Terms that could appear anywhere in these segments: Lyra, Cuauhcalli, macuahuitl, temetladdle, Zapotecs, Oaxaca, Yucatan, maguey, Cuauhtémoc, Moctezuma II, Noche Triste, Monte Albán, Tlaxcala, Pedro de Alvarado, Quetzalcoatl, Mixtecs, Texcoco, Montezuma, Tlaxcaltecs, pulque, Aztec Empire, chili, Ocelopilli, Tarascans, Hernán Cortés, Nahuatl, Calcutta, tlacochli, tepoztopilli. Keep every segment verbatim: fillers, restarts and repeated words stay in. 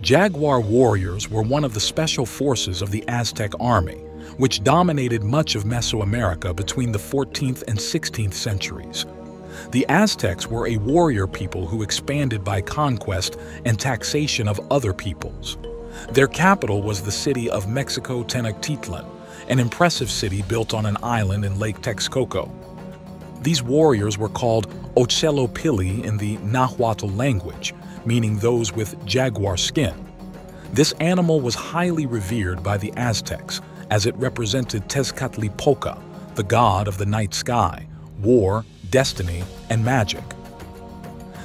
Jaguar warriors were one of the special forces of the Aztec army, which dominated much of Mesoamerica between the fourteenth and sixteenth centuries. The Aztecs were a warrior people who expanded by conquest and taxation of other peoples. Their capital was the city of Mexico Tenochtitlan, an impressive city built on an island in Lake Texcoco. These warriors were called Ocelopilli in the Nahuatl language, meaning those with jaguar skin. This animal was highly revered by the Aztecs, as it represented Tezcatlipoca, the god of the night sky, war, destiny, and magic.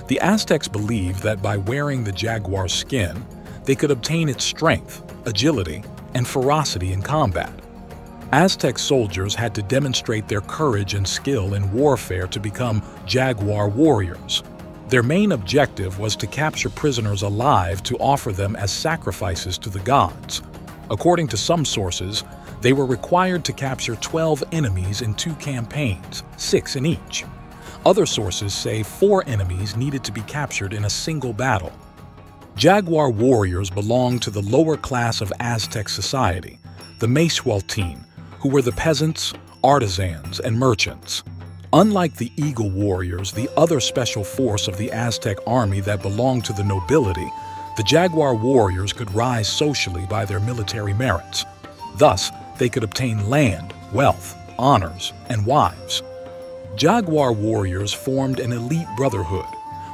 The Aztecs believed that by wearing the jaguar skin, they could obtain its strength, agility, and ferocity in combat. Aztec soldiers had to demonstrate their courage and skill in warfare to become jaguar warriors. Their main objective was to capture prisoners alive to offer them as sacrifices to the gods. According to some sources, they were required to capture twelve enemies in two campaigns, six in each. Other sources say four enemies needed to be captured in a single battle. Jaguar warriors belonged to the lower class of Aztec society, the Macehualtin, who were the peasants, artisans, and merchants. Unlike the eagle warriors, the other special force of the Aztec army that belonged to the nobility, the jaguar warriors could rise socially by their military merits. Thus, they could obtain land, wealth, honors, and wives. Jaguar warriors formed an elite brotherhood,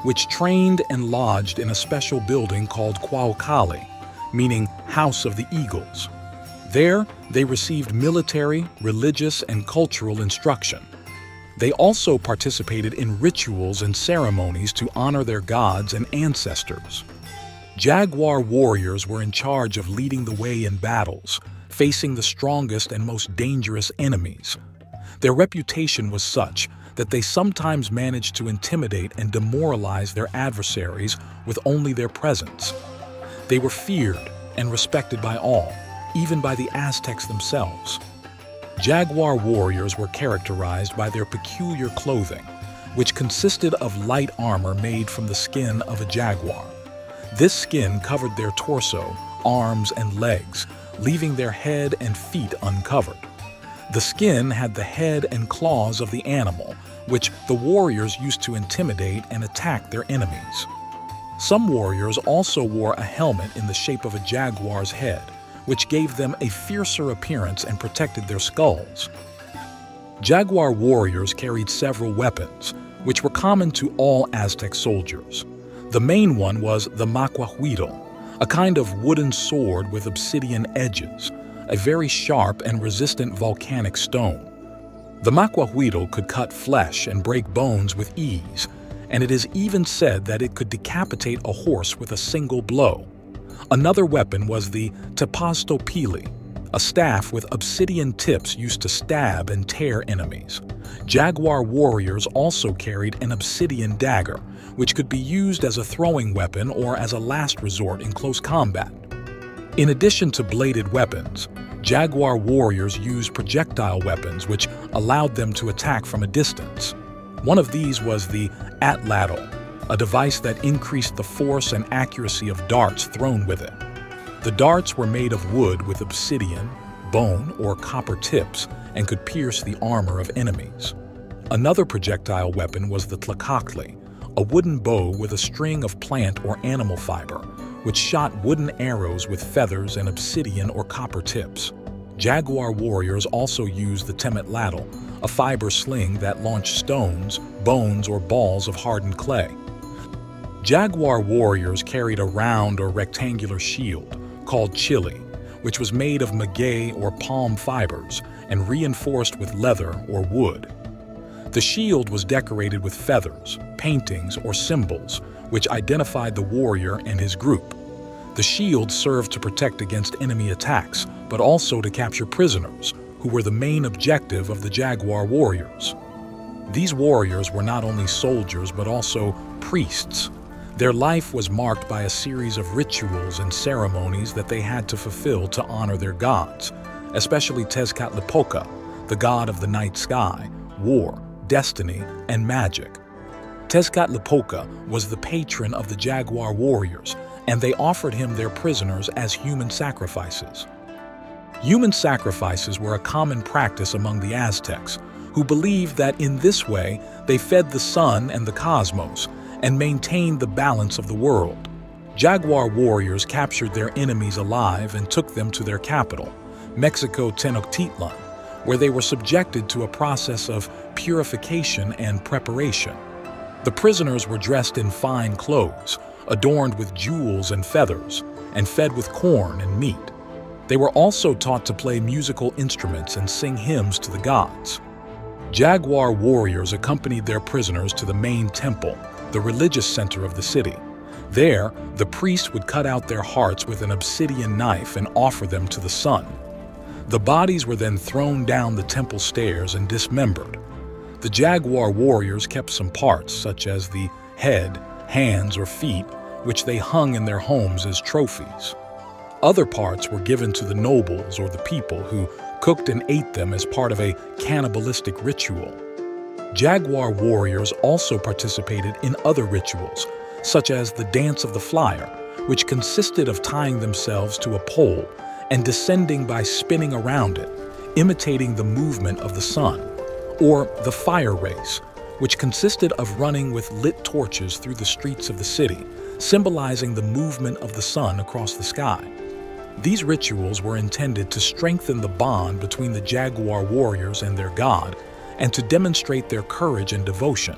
which trained and lodged in a special building called Cuauhcalli, meaning House of the Eagles. There, they received military, religious, and cultural instruction. They also participated in rituals and ceremonies to honor their gods and ancestors. Jaguar warriors were in charge of leading the way in battles, facing the strongest and most dangerous enemies. Their reputation was such that they sometimes managed to intimidate and demoralize their adversaries with only their presence. They were feared and respected by all, even by the Aztecs themselves. Jaguar warriors were characterized by their peculiar clothing, which consisted of light armor made from the skin of a jaguar. This skin covered their torso, arms, and legs, leaving their head and feet uncovered. The skin had the head and claws of the animal, which the warriors used to intimidate and attack their enemies. Some warriors also wore a helmet in the shape of a jaguar's head, which gave them a fiercer appearance and protected their skulls. Jaguar warriors carried several weapons, which were common to all Aztec soldiers. The main one was the macuahuitl, a kind of wooden sword with obsidian edges, a very sharp and resistant volcanic stone. The macuahuitl could cut flesh and break bones with ease, and it is even said that it could decapitate a horse with a single blow. Another weapon was the tepoztopilli, a staff with obsidian tips used to stab and tear enemies. Jaguar warriors also carried an obsidian dagger, which could be used as a throwing weapon or as a last resort in close combat. In addition to bladed weapons, jaguar warriors used projectile weapons, which allowed them to attack from a distance. One of these was the atlatls, a device that increased the force and accuracy of darts thrown with it. The darts were made of wood with obsidian, bone, or copper tips and could pierce the armor of enemies. Another projectile weapon was the tlacochli, a wooden bow with a string of plant or animal fiber, which shot wooden arrows with feathers and obsidian or copper tips. Jaguar warriors also used the temetladdle, a fiber sling that launched stones, bones, or balls of hardened clay. Jaguar warriors carried a round or rectangular shield, called chili, which was made of maguey or palm fibers and reinforced with leather or wood. The shield was decorated with feathers, paintings, or symbols, which identified the warrior and his group. The shield served to protect against enemy attacks, but also to capture prisoners, who were the main objective of the jaguar warriors. These warriors were not only soldiers, but also priests. Their life was marked by a series of rituals and ceremonies that they had to fulfill to honor their gods, especially Tezcatlipoca, the god of the night sky, war, destiny, and magic. Tezcatlipoca was the patron of the jaguar warriors and they offered him their prisoners as human sacrifices. Human sacrifices were a common practice among the Aztecs, who believed that in this way they fed the sun and the cosmos and maintained the balance of the world. Jaguar warriors captured their enemies alive and took them to their capital, Mexico Tenochtitlan, where they were subjected to a process of purification and preparation. The prisoners were dressed in fine clothes, adorned with jewels and feathers, and fed with corn and meat. They were also taught to play musical instruments and sing hymns to the gods. Jaguar warriors accompanied their prisoners to the main temple, the religious center of the city. There, the priest would cut out their hearts with an obsidian knife and offer them to the sun. The bodies were then thrown down the temple stairs and dismembered. The jaguar warriors kept some parts, such as the head, hands, or feet, which they hung in their homes as trophies. Other parts were given to the nobles or the people, who cooked and ate them as part of a cannibalistic ritual. Jaguar warriors also participated in other rituals, such as the dance of the flyer, which consisted of tying themselves to a pole and descending by spinning around it, imitating the movement of the sun, or the fire race, which consisted of running with lit torches through the streets of the city, symbolizing the movement of the sun across the sky. These rituals were intended to strengthen the bond between the jaguar warriors and their god, and to demonstrate their courage and devotion.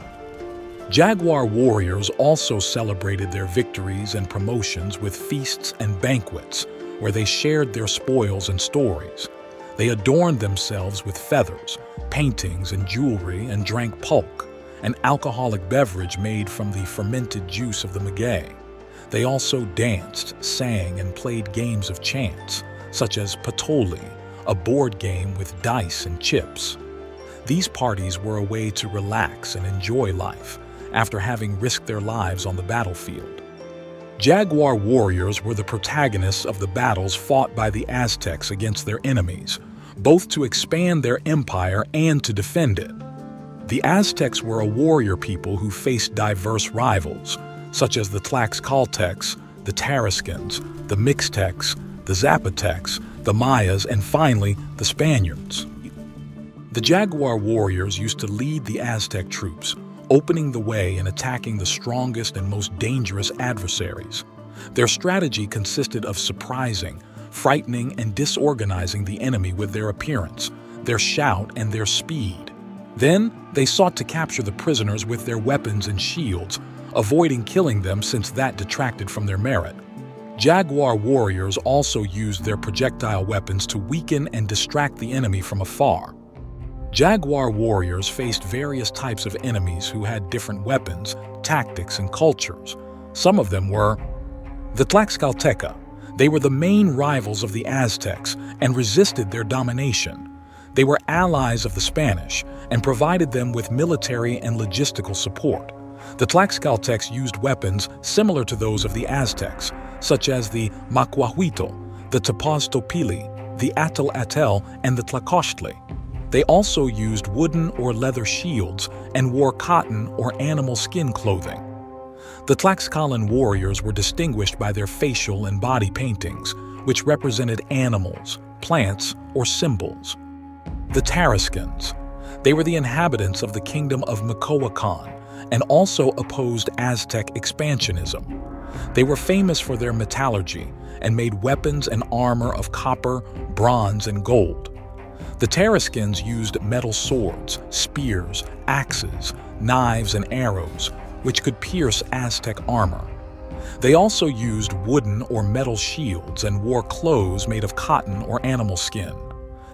Jaguar warriors also celebrated their victories and promotions with feasts and banquets, where they shared their spoils and stories. They adorned themselves with feathers, paintings, and jewelry, and drank pulque, an alcoholic beverage made from the fermented juice of the maguey. They also danced, sang, and played games of chance, such as patolli, a board game with dice and chips. These parties were a way to relax and enjoy life after having risked their lives on the battlefield. Jaguar warriors were the protagonists of the battles fought by the Aztecs against their enemies, both to expand their empire and to defend it. The Aztecs were a warrior people who faced diverse rivals, such as the Tlaxcaltecs, the Tarascans, the Mixtecs, the Zapotecs, the Mayas, and finally, the Spaniards. The Jaguar warriors used to lead the Aztec troops, opening the way and attacking the strongest and most dangerous adversaries. Their strategy consisted of surprising, frightening, and disorganizing the enemy with their appearance, their shout, and their speed. Then, they sought to capture the prisoners with their weapons and shields, avoiding killing them since that detracted from their merit. Jaguar warriors also used their projectile weapons to weaken and distract the enemy from afar. Jaguar warriors faced various types of enemies who had different weapons, tactics, and cultures. Some of them were the Tlaxcalteca. They were the main rivals of the Aztecs and resisted their domination. They were allies of the Spanish and provided them with military and logistical support. The Tlaxcaltecs used weapons similar to those of the Aztecs, such as the macuahuitl, the tepoztopilli, the atlatls, and the tlacochli. They also used wooden or leather shields and wore cotton or animal skin clothing. The Tlaxcalan warriors were distinguished by their facial and body paintings, which represented animals, plants, or symbols. The Tarascans. They were the inhabitants of the kingdom of Michoacan, and also opposed Aztec expansionism. They were famous for their metallurgy and made weapons and armor of copper, bronze, and gold. The Tarascans used metal swords, spears, axes, knives, and arrows, which could pierce Aztec armor. They also used wooden or metal shields and wore clothes made of cotton or animal skin.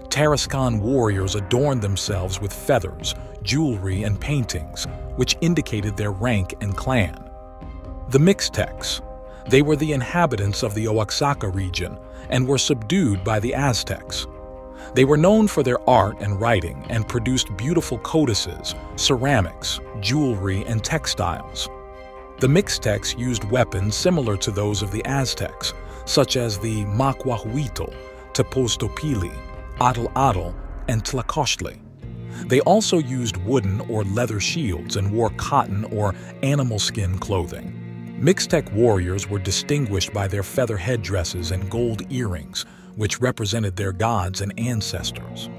Tarascan warriors adorned themselves with feathers, jewelry, and paintings, which indicated their rank and clan. The Mixtecs. They were the inhabitants of the Oaxaca region and were subdued by the Aztecs. They were known for their art and writing and produced beautiful codices, ceramics, jewelry, and textiles. The Mixtecs used weapons similar to those of the Aztecs, such as the macuahuitl, tepoztopilli, atlatl, and tlacochli. They also used wooden or leather shields and wore cotton or animal skin clothing. Mixtec warriors were distinguished by their feather headdresses and gold earrings, which represented their gods and ancestors.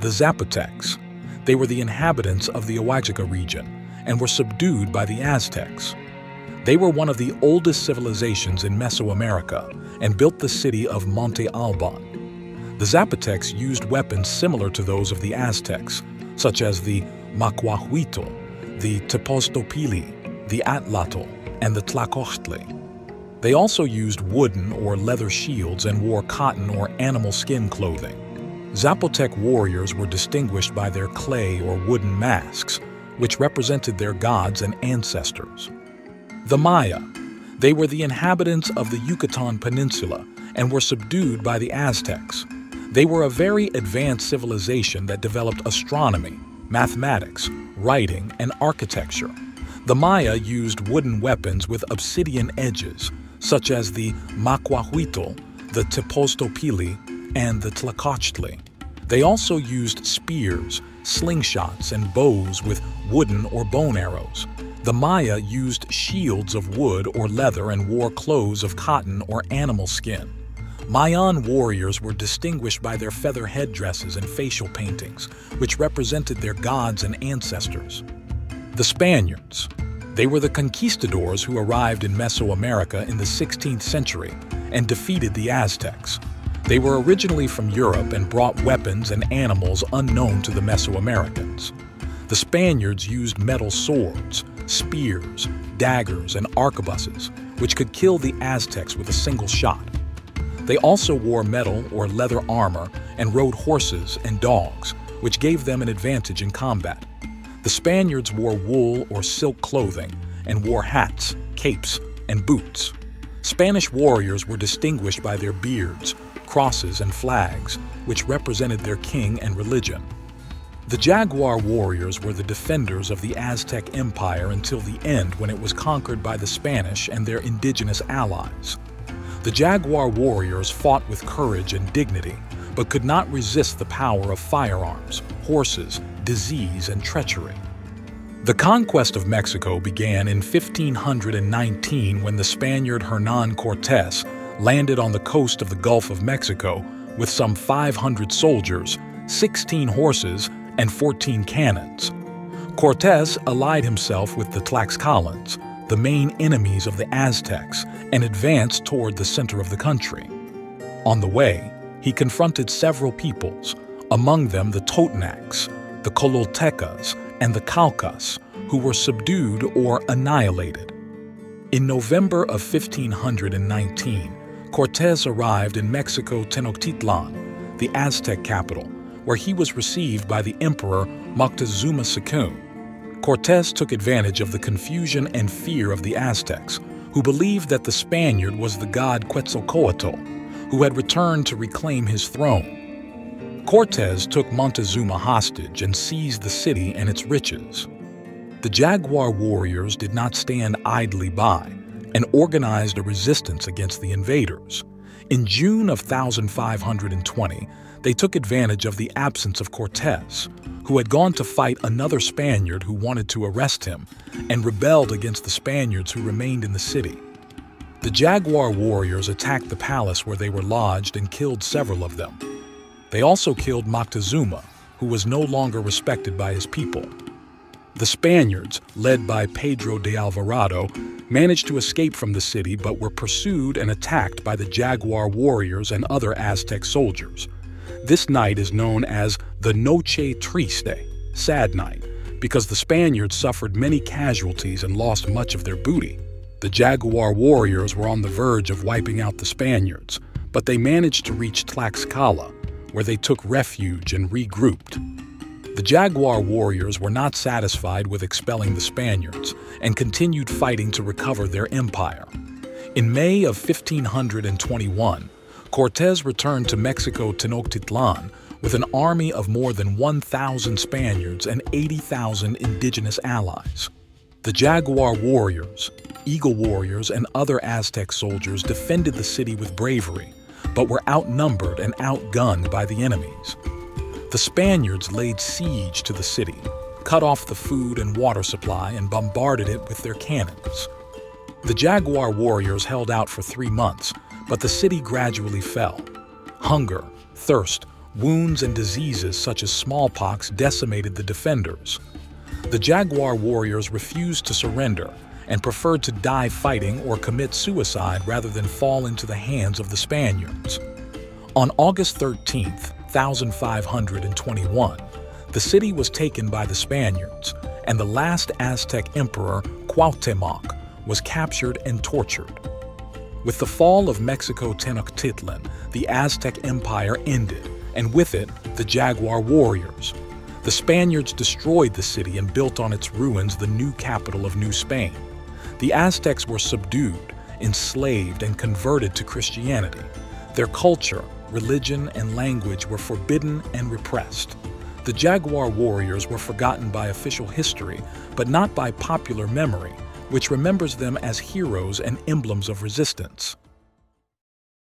The Zapotecs. They were the inhabitants of the Oaxaca region and were subdued by the Aztecs. They were one of the oldest civilizations in Mesoamerica and built the city of Monte Albán. The Zapotecs used weapons similar to those of the Aztecs, such as the macuahuitl, the tepoztopilli, the atlatl, and the tlacochli. They also used wooden or leather shields and wore cotton or animal skin clothing. Zapotec warriors were distinguished by their clay or wooden masks, which represented their gods and ancestors. The Maya. They were the inhabitants of the Yucatan Peninsula and were subdued by the Aztecs. They were a very advanced civilization that developed astronomy, mathematics, writing, and architecture. The Maya used wooden weapons with obsidian edges, such as the macuahuitl, the tepoztopilli, and the tlacochtli. They also used spears, slingshots, and bows with wooden or bone arrows. The Maya used shields of wood or leather and wore clothes of cotton or animal skin. Mayan warriors were distinguished by their feather headdresses and facial paintings, which represented their gods and ancestors. The Spaniards. They were the conquistadors who arrived in Mesoamerica in the sixteenth century and defeated the Aztecs. They were originally from Europe and brought weapons and animals unknown to the Mesoamericans. The Spaniards used metal swords, spears, daggers, and arquebuses, which could kill the Aztecs with a single shot. They also wore metal or leather armor and rode horses and dogs, which gave them an advantage in combat. The Spaniards wore wool or silk clothing and wore hats, capes, and boots. Spanish warriors were distinguished by their beards, crosses, and flags, which represented their king and religion. The Jaguar warriors were the defenders of the Aztec Empire until the end, when it was conquered by the Spanish and their indigenous allies. The Jaguar warriors fought with courage and dignity, but could not resist the power of firearms, horses, disease, and treachery. The conquest of Mexico began in fifteen nineteen when the Spaniard Hernán Cortés landed on the coast of the Gulf of Mexico with some five hundred soldiers, sixteen horses, and fourteen cannons. Cortés allied himself with the Tlaxcalans, the main enemies of the Aztecs, and advanced toward the center of the country. On the way, he confronted several peoples, among them the Totonacs, the Cololtecas, and the Caucas, who were subdued or annihilated. In November of fifteen nineteen, Cortés arrived in Mexico Tenochtitlan, the Aztec capital, where he was received by the Emperor Moctezuma the second. Cortés took advantage of the confusion and fear of the Aztecs, who believed that the Spaniard was the god Quetzalcoatl, who had returned to reclaim his throne. Cortés took Montezuma hostage and seized the city and its riches. The Jaguar warriors did not stand idly by and organized a resistance against the invaders. In June of fifteen twenty, they took advantage of the absence of Cortés, who had gone to fight another Spaniard who wanted to arrest him, and rebelled against the Spaniards who remained in the city. The Jaguar warriors attacked the palace where they were lodged and killed several of them. They also killed Moctezuma, who was no longer respected by his people. The Spaniards, led by Pedro de Alvarado, managed to escape from the city but were pursued and attacked by the Jaguar warriors and other Aztec soldiers. This night is known as the Noche Triste, Sad Night, because the Spaniards suffered many casualties and lost much of their booty. The Jaguar warriors were on the verge of wiping out the Spaniards, but they managed to reach Tlaxcala, where they took refuge and regrouped. The Jaguar warriors were not satisfied with expelling the Spaniards and continued fighting to recover their empire. In May of fifteen twenty-one, Cortés returned to Mexico Tenochtitlan with an army of more than one thousand Spaniards and eighty thousand indigenous allies. The Jaguar warriors, eagle warriors, and other Aztec soldiers defended the city with bravery, but were outnumbered and outgunned by the enemies. The Spaniards laid siege to the city, cut off the food and water supply, and bombarded it with their cannons. The Jaguar warriors held out for three months, but the city gradually fell. Hunger, thirst, wounds, and diseases such as smallpox decimated the defenders. The Jaguar warriors refused to surrender and preferred to die fighting or commit suicide rather than fall into the hands of the Spaniards. On August thirteenth, fifteen twenty-one, the city was taken by the Spaniards, and the last Aztec emperor, Cuauhtémoc, was captured and tortured. With the fall of Mexico Tenochtitlan, the Aztec Empire ended, and with it, the Jaguar warriors. The Spaniards destroyed the city and built on its ruins the new capital of New Spain. The Aztecs were subdued, enslaved, and converted to Christianity. Their culture, religion, and language were forbidden and repressed. The Jaguar warriors were forgotten by official history, but not by popular memory, which remembers them as heroes and emblems of resistance.